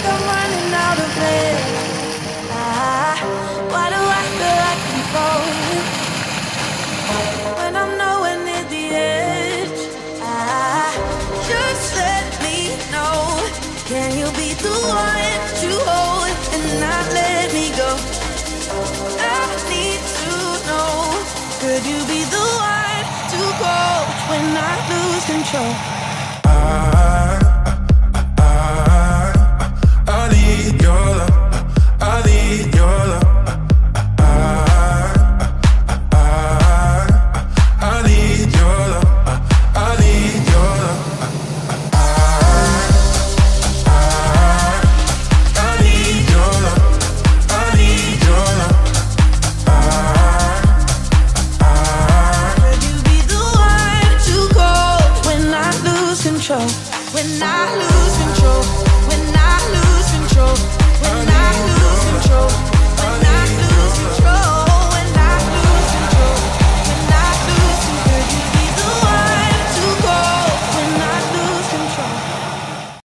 like I'm running out of air. Why do I feel like I'm falling when I'm nowhere near the edge? Just let me know. Can you be the one to hold and not let me go? I need to know. Could you be the one to call when I lose control?